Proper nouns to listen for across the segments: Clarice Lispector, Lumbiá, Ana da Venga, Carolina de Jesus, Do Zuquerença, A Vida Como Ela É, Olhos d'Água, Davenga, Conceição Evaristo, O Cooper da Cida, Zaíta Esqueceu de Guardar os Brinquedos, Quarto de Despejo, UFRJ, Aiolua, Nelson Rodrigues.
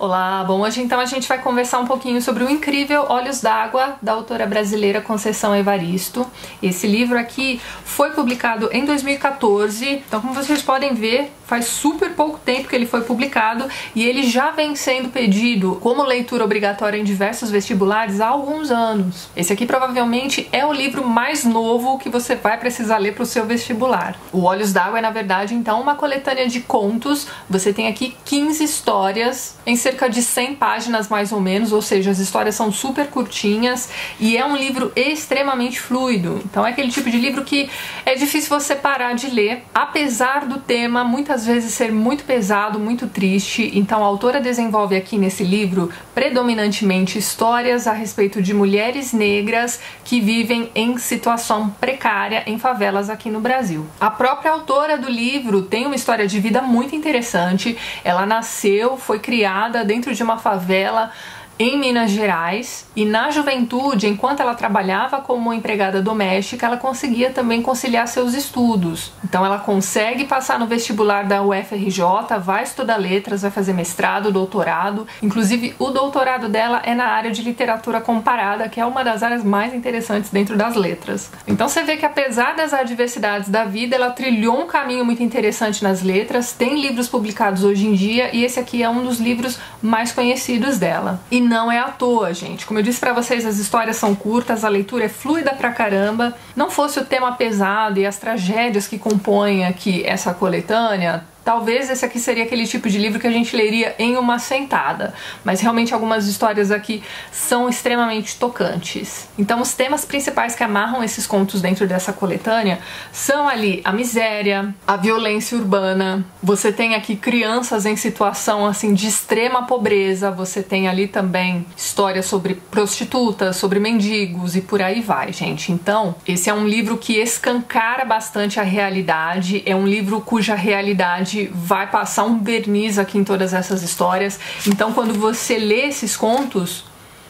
Olá, bom, hoje então a gente vai conversar um pouquinho sobre o incrível Olhos d'Água, da autora brasileira Conceição Evaristo. Esse livro aqui foi publicado em 2014, então como vocês podem ver, faz super pouco tempo que ele foi publicado e ele já vem sendo pedido como leitura obrigatória em diversos vestibulares há alguns anos. Esse aqui provavelmente é o livro mais novo que você vai precisar ler para o seu vestibular. O Olhos d'Água é, na verdade, então uma coletânea de contos. Você tem aqui 15 histórias em cerca de 100 páginas mais ou menos, ou seja, as histórias são super curtinhas e é um livro extremamente fluido. Então é aquele tipo de livro que é difícil você parar de ler, apesar do tema muitas vezes ser muito pesado, muito triste. Então a autora desenvolve aqui nesse livro predominantemente histórias a respeito de mulheres negras que vivem em situação precária em favelas aqui no Brasil. A própria autora do livro tem uma história de vida muito interessante. Ela nasceu, foi criada dentro de uma favela em Minas Gerais e na juventude, enquanto ela trabalhava como empregada doméstica, ela conseguia também conciliar seus estudos. Então ela consegue passar no vestibular da UFRJ, vai estudar letras, vai fazer mestrado, doutorado. Inclusive o doutorado dela é na área de literatura comparada, que é uma das áreas mais interessantes dentro das letras. Então você vê que apesar das adversidades da vida, ela trilhou um caminho muito interessante nas letras, tem livros publicados hoje em dia e esse aqui é um dos livros mais conhecidos dela. E não é à toa, gente. Como eu disse pra vocês, as histórias são curtas, a leitura é fluida pra caramba. Não fosse o tema pesado e as tragédias que compõem aqui essa coletânea, talvez esse aqui seria aquele tipo de livro que a gente leria em uma sentada, mas realmente algumas histórias aqui são extremamente tocantes. Então os temas principais que amarram esses contos dentro dessa coletânea são ali a miséria, a violência urbana, você tem aqui crianças em situação assim de extrema pobreza, você tem ali também histórias sobre prostitutas, sobre mendigos e por aí vai, gente. Então esse é um livro que escancara bastante a realidade, é um livro cuja realidade vai passar um verniz aqui em todas essas histórias. Então quando você lê esses contos,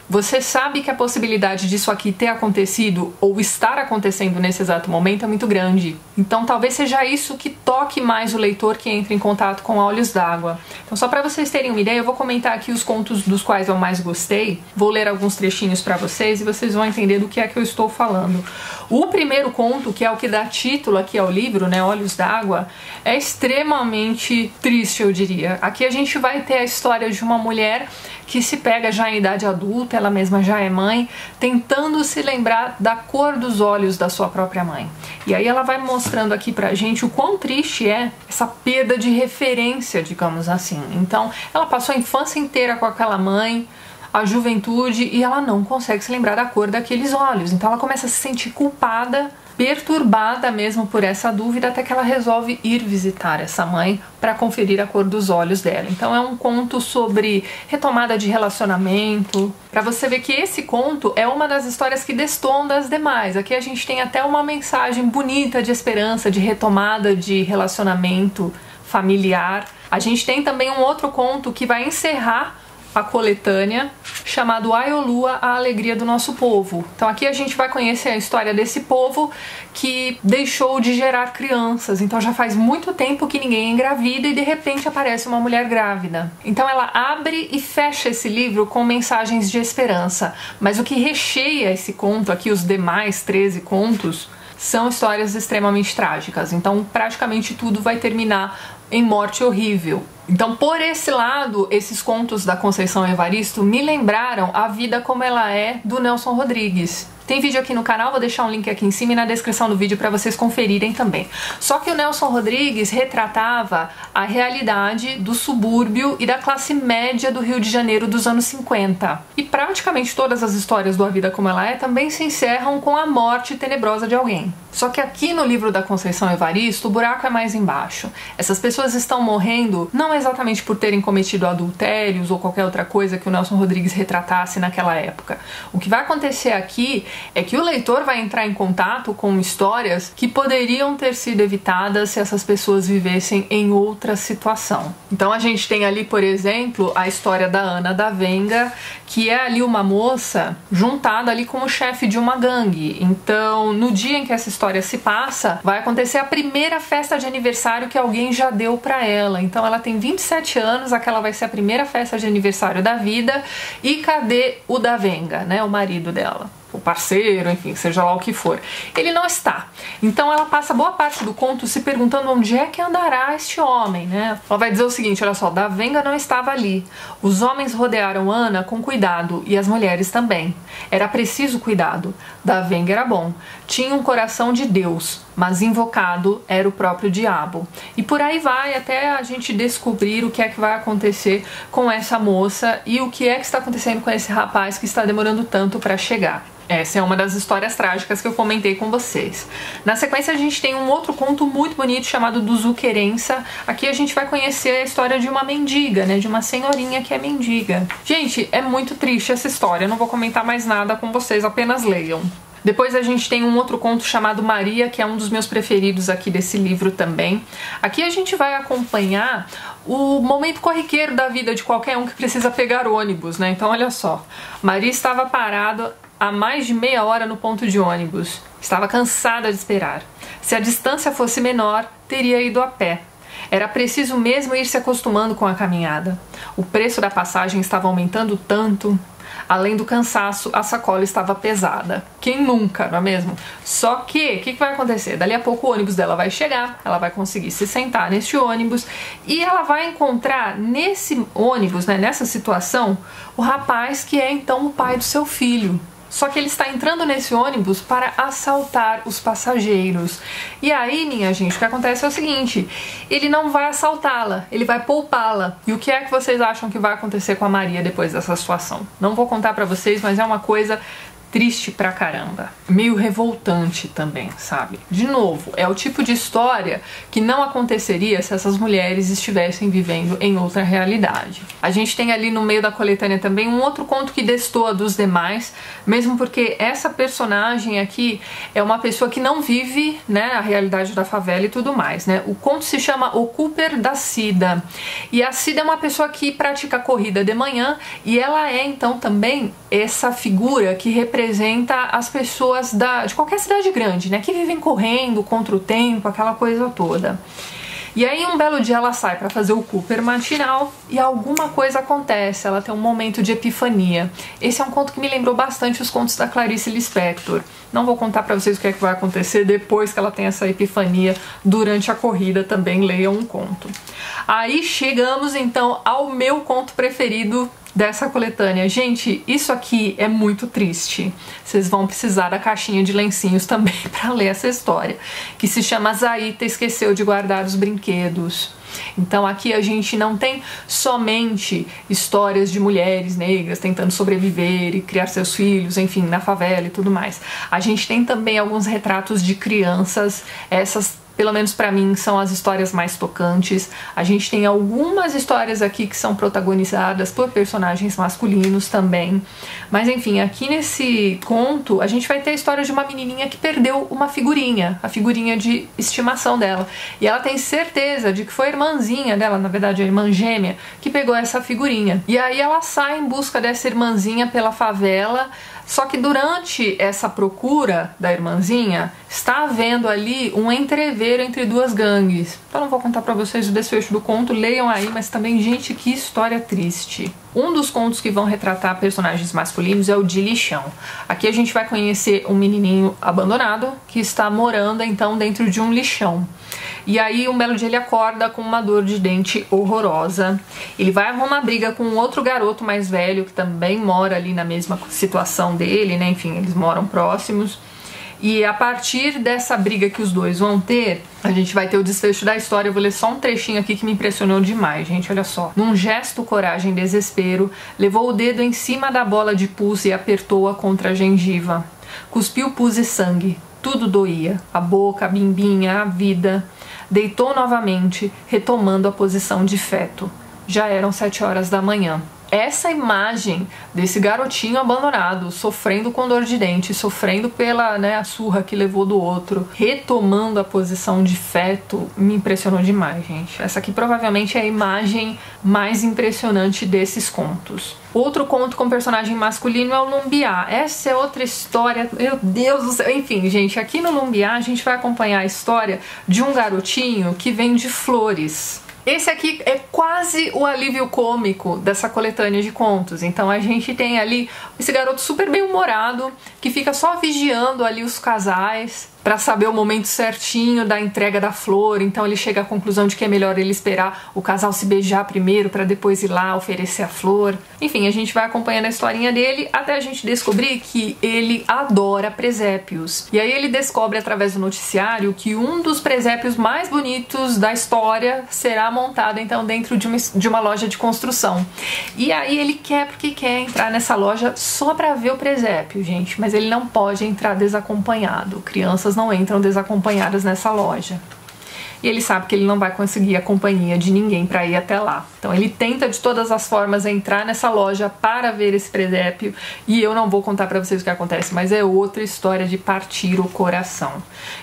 você sabe que a possibilidade disso aqui ter acontecido ou estar acontecendo nesse exato momento é muito grande. Então talvez seja isso que toque mais o leitor que entra em contato com Olhos d'Água. Então só para vocês terem uma ideia, eu vou comentar aqui os contos dos quais eu mais gostei. Vou ler alguns trechinhos para vocês e vocês vão entender do que é que eu estou falando. O primeiro conto, que é o que dá título aqui ao livro, né, Olhos d'Água, é extremamente triste, eu diria. Aqui a gente vai ter a história de uma mulher que se pega já em idade adulta, ela mesma já é mãe, tentando se lembrar da cor dos olhos da sua própria mãe. E aí ela vai mostrando aqui pra gente o quão triste é essa perda de referência, digamos assim. Então, ela passou a infância inteira com aquela mãe, a juventude, e ela não consegue se lembrar da cor daqueles olhos. Então ela começa a se sentir culpada, perturbada mesmo por essa dúvida, até que ela resolve ir visitar essa mãe para conferir a cor dos olhos dela. Então é um conto sobre retomada de relacionamento, para você ver que esse conto é uma das histórias que destoam das demais. Aqui a gente tem até uma mensagem bonita de esperança, de retomada de relacionamento familiar. A gente tem também um outro conto que vai encerrar a coletânea, chamado Aiolua, a alegria do nosso povo. Então aqui a gente vai conhecer a história desse povo que deixou de gerar crianças, então já faz muito tempo que ninguém engravida e de repente aparece uma mulher grávida. Então ela abre e fecha esse livro com mensagens de esperança, mas o que recheia esse conto aqui, os demais 13 contos, são histórias extremamente trágicas, então praticamente tudo vai terminar em morte horrível. Então, por esse lado, esses contos da Conceição Evaristo me lembraram A Vida Como Ela É, do Nelson Rodrigues. Tem vídeo aqui no canal, vou deixar um link aqui em cima e na descrição do vídeo para vocês conferirem também. Só que o Nelson Rodrigues retratava a realidade do subúrbio e da classe média do Rio de Janeiro dos anos 50. E praticamente todas as histórias do A Vida Como Ela É também se encerram com a morte tenebrosa de alguém. Só que aqui no livro da Conceição Evaristo, o buraco é mais embaixo. Essas pessoas estão morrendo não exatamente por terem cometido adultérios ou qualquer outra coisa que o Nelson Rodrigues retratasse naquela época. O que vai acontecer aqui é que o leitor vai entrar em contato com histórias que poderiam ter sido evitadas se essas pessoas vivessem em outra situação. Então a gente tem ali, por exemplo, a história da Ana da Venga, que é ali uma moça juntada ali com o chefe de uma gangue. Então no dia em que essa história se passa, vai acontecer a primeira festa de aniversário que alguém já deu deu para ela. Então ela tem 27 anos, aquela vai ser a primeira festa de aniversário da vida. E cadê o Davenga, né, o marido dela? O parceiro, enfim, seja lá o que for. Ele não está. Então ela passa boa parte do conto se perguntando onde é que andará este homem, né? Ela vai dizer o seguinte, olha só, Davenga não estava ali. Os homens rodearam Ana com cuidado e as mulheres também. Era preciso cuidado. Davenga era bom. Tinha um coração de Deus, mas invocado era o próprio diabo. E por aí vai até a gente descobrir o que é que vai acontecer com essa moça e o que é que está acontecendo com esse rapaz que está demorando tanto para chegar. Essa é uma das histórias trágicas que eu comentei com vocês. Na sequência a gente tem um outro conto muito bonito chamado Do Zuquerença. Aqui a gente vai conhecer a história de uma mendiga, né? De uma senhorinha que é mendiga. Gente, é muito triste essa história. Eu não vou comentar mais nada com vocês, apenas leiam. Depois a gente tem um outro conto chamado Maria, que é um dos meus preferidos aqui desse livro também. Aqui a gente vai acompanhar o momento corriqueiro da vida de qualquer um que precisa pegar ônibus, né? Então olha só, Maria estava parada há mais de meia hora no ponto de ônibus. Estava cansada de esperar. Se a distância fosse menor, teria ido a pé. Era preciso mesmo ir se acostumando com a caminhada. O preço da passagem estava aumentando tanto. Além do cansaço, a sacola estava pesada. Quem nunca, não é mesmo? Só que, o que vai acontecer? Dali a pouco o ônibus dela vai chegar, ela vai conseguir se sentar neste ônibus e ela vai encontrar nesse ônibus, né, nessa situação, o rapaz que é então o pai do seu filho. Só que ele está entrando nesse ônibus para assaltar os passageiros. E aí, minha gente, o que acontece é o seguinte, ele não vai assaltá-la, ele vai poupá-la. E o que é que vocês acham que vai acontecer com a Maria depois dessa situação? Não vou contar pra vocês, mas é uma coisa triste pra caramba. Meio revoltante também, sabe? De novo, é o tipo de história que não aconteceria se essas mulheres estivessem vivendo em outra realidade. A gente tem ali no meio da coletânea também um outro conto que destoa dos demais, mesmo porque essa personagem aqui é uma pessoa que não vive, né, a realidade da favela e tudo mais, né? O conto se chama O Cooper da Cida. E a Cida é uma pessoa que pratica corrida de manhã e ela é, então, também essa figura que representa as pessoas de qualquer cidade grande, né, que vivem correndo contra o tempo, aquela coisa toda. E aí um belo dia ela sai para fazer o Cooper matinal e alguma coisa acontece, ela tem um momento de epifania. Esse é um conto que me lembrou bastante os contos da Clarice Lispector. Não vou contar para vocês o que é que vai acontecer depois que ela tem essa epifania durante a corrida, também leiam um conto. Aí chegamos então ao meu conto preferido dessa coletânea. Gente, isso aqui é muito triste. Vocês vão precisar da caixinha de lencinhos também para ler essa história, que se chama Zaíta Esqueceu de Guardar os Brinquedos. Então aqui a gente não tem somente histórias de mulheres negras tentando sobreviver e criar seus filhos, enfim, na favela e tudo mais. A gente tem também alguns retratos de crianças, essas, pelo menos pra mim, são as histórias mais tocantes. A gente tem algumas histórias aqui que são protagonizadas por personagens masculinos também. Mas enfim, aqui nesse conto, a gente vai ter a história de uma menininha que perdeu uma figurinha, a figurinha de estimação dela. E ela tem certeza de que foi a irmãzinha dela, na verdade a irmã gêmea, que pegou essa figurinha. E aí ela sai em busca dessa irmãzinha pela favela. Só que durante essa procura da irmãzinha, está havendo ali um entreveiro entre duas gangues. Então não vou contar pra vocês o desfecho do conto, leiam aí, mas também, gente, que história triste. Um dos contos que vão retratar personagens masculinos é o de lixão. Aqui a gente vai conhecer um menininho abandonado que está morando, então, dentro de um lixão. E aí um belo dia ele acorda com uma dor de dente horrorosa. Ele vai arrumar uma briga com outro garoto mais velho que também mora ali na mesma situação dele, né? Enfim, eles moram próximos. E a partir dessa briga que os dois vão ter, a gente vai ter o desfecho da história. Eu vou ler só um trechinho aqui que me impressionou demais, gente, olha só. Num gesto, coragem e desespero, levou o dedo em cima da bola de pus e apertou-a contra a gengiva. Cuspiu pus e sangue. Tudo doía. A boca, a bimbinha, a vida. Deitou novamente, retomando a posição de feto. Já eram 7 horas da manhã. essa imagem desse garotinho abandonado, sofrendo com dor de dente, sofrendo pela a surra que levou do outro, retomando a posição de feto, me impressionou demais, gente. Essa aqui provavelmente é a imagem mais impressionante desses contos. Outro conto com personagem masculino é o Lumbiá. Essa é outra história, meu Deus do céu. Enfim, gente, aqui no Lumbiá a gente vai acompanhar a história de um garotinho que vende flores. Esse aqui é quase o alívio cômico dessa coletânea de contos. Então a gente tem ali esse garoto super bem-humorado que fica só vigiando ali os casais para saber o momento certinho da entrega da flor. Então ele chega à conclusão de que é melhor ele esperar o casal se beijar primeiro para depois ir lá oferecer a flor. Enfim, a gente vai acompanhando a historinha dele até a gente descobrir que ele adora presépios. E aí ele descobre através do noticiário que um dos presépios mais bonitos da história será montado então dentro de uma loja de construção. E aí ele quer porque quer entrar nessa loja só para ver o presépio, gente. Mas ele não pode entrar desacompanhado. Crianças não entram desacompanhadas nessa loja. E ele sabe que ele não vai conseguir a companhia de ninguém para ir até lá. Então ele tenta de todas as formas entrar nessa loja para ver esse presépio. E eu não vou contar para vocês o que acontece, mas é outra história de partir o coração.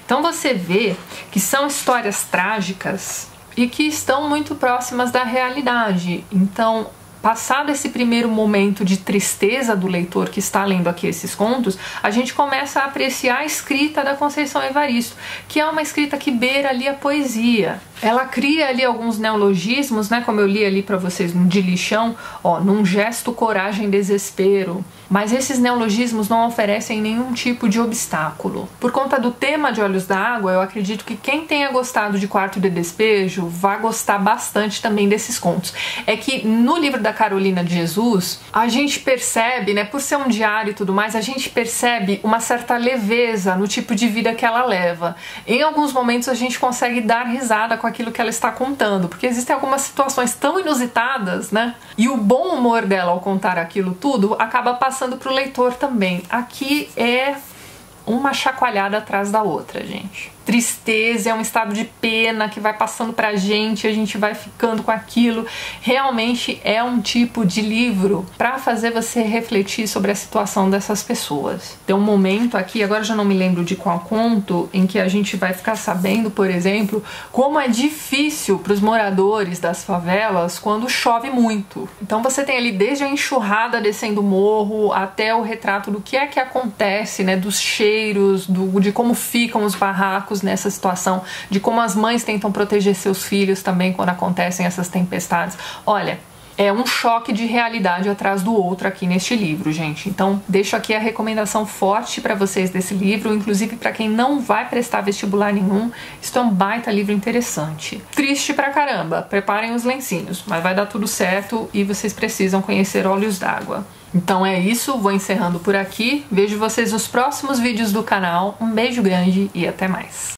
Então você vê que são histórias trágicas e que estão muito próximas da realidade. Então, passado esse primeiro momento de tristeza do leitor que está lendo aqui esses contos, a gente começa a apreciar a escrita da Conceição Evaristo, que é uma escrita que beira ali a poesia. Ela cria ali alguns neologismos, como eu li ali pra vocês, de lixão, ó, num gesto, coragem, desespero. Mas esses neologismos não oferecem nenhum tipo de obstáculo. Por conta do tema de Olhos d'Água, eu acredito que quem tenha gostado de Quarto de Despejo vai gostar bastante também desses contos. É que no livro da Carolina de Jesus, a gente percebe, por ser um diário e tudo mais, a gente percebe uma certa leveza no tipo de vida que ela leva. Em alguns momentos a gente consegue dar risada com aquilo que ela está contando, porque existem algumas situações tão inusitadas, E o bom humor dela ao contar aquilo tudo acaba passando para o leitor também. Aqui é uma chacoalhada atrás da outra, gente. Tristeza é um estado de pena que vai passando pra gente, a gente vai ficando com aquilo. Realmente é um tipo de livro pra fazer você refletir sobre a situação dessas pessoas. Tem um momento aqui, agora já não me lembro de qual conto, em que a gente vai ficar sabendo, por exemplo, como é difícil pros moradores das favelas quando chove muito. Então você tem ali desde a enxurrada descendo o morro até o retrato do que é que acontece, dos cheiros, de como ficam os barracos nessa situação, de como as mães tentam proteger seus filhos também quando acontecem essas tempestades. Olha, é um choque de realidade atrás do outro aqui neste livro, gente. Então, deixo aqui a recomendação forte para vocês desse livro, inclusive para quem não vai prestar vestibular nenhum. Isso é um baita livro interessante. Triste pra caramba, preparem os lencinhos, mas vai dar tudo certo e vocês precisam conhecer Olhos d'Água. Então é isso, vou encerrando por aqui. Vejo vocês nos próximos vídeos do canal. Um beijo grande e até mais.